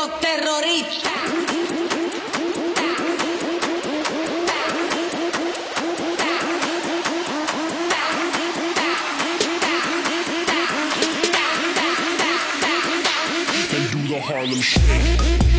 los terroristas. They do the Harlem Shake.